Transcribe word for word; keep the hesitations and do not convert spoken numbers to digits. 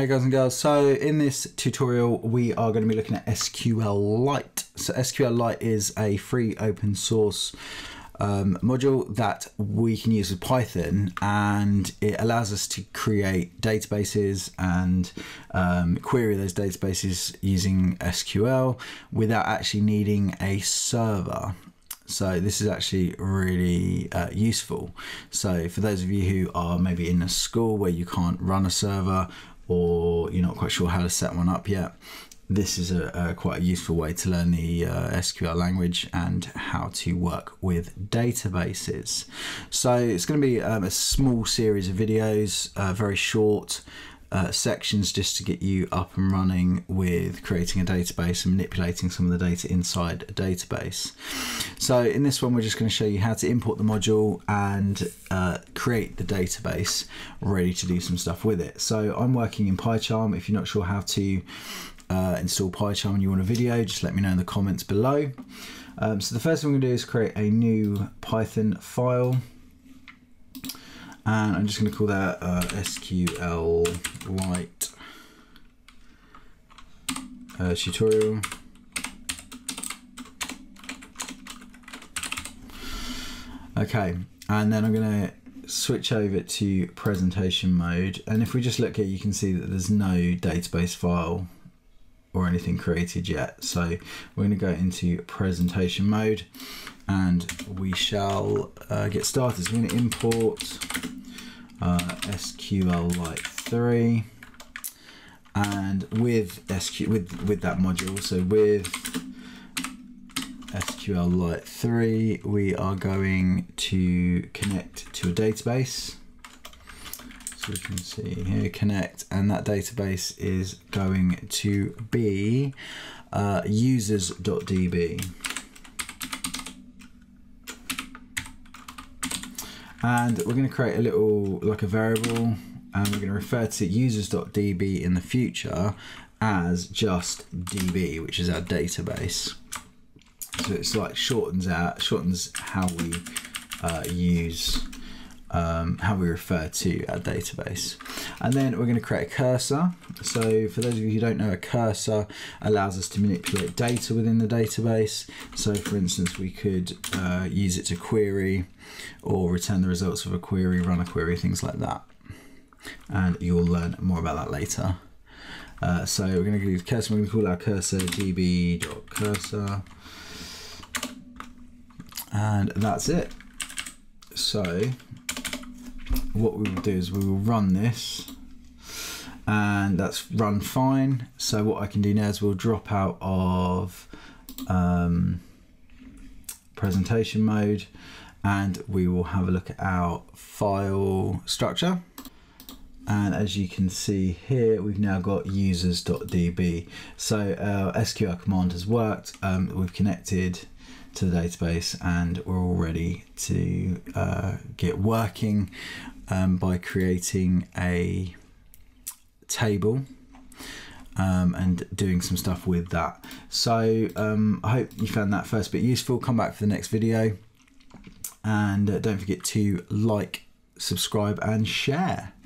Hey guys and girls, so in this tutorial we are going to be looking at SQLite. So SQLite is a free open source um, module that we can use with Python, and it allows us to create databases and um, query those databases using S Q L without actually needing a server. So this is actually really uh, useful. So for those of you who are maybe in a school where you can't run a server or you're not quite sure how to set one up yet, this is a, a quite a useful way to learn the uh, S Q L language and how to work with databases. So it's going to be um, a small series of videos, uh, very short uh, sections, just to get you up and running with creating a database and manipulating some of the data inside a database. So in this one, we're just going to show you how to import the module and uh, create the database ready to do some stuff with it. So I'm working in PyCharm. If you're not sure how to uh, install PyCharm and you want a video, just let me know in the comments below. Um, so the first thing we're going to do is create a new Python file. And I'm just going to call that uh, SQLite uh, tutorial. Okay, and then I'm going to switch over to presentation mode. And if we just look here, you can see that there's no database file or anything created yet. So we're going to go into presentation mode and we shall uh, get started. So we're going to import uh, SQLite three, and with SQ with with that module, so with SQLite three, we are going to connect to a database. So we can see here, connect, and that database is going to be uh, users dot d b. And we're going to create a little, like a variable, and we're going to refer to users dot d b in the future as just d b, which is our database. So it's like shortens out, shortens how we uh, use, um, how we refer to our database. And then we're going to create a cursor. So for those of you who don't know, a cursor allows us to manipulate data within the database. So for instance, we could uh, use it to query or return the results of a query, run a query, things like that. And you'll learn more about that later. Uh, so we're going to do the cursor. We're going to call our cursor d b dot cursor. And that's it. So what we will do is we will run this, and that's run fine. So what I can do now is we'll drop out of um, presentation mode, and we will have a look at our file structure. And as you can see here, we've now got users dot d b. So our S Q L command has worked. Um, we've connected to the database, and we're all ready to uh, get working um, by creating a table um, and doing some stuff with that. So um, I hope you found that first bit useful. Come back for the next video, and uh, don't forget to like, subscribe and share.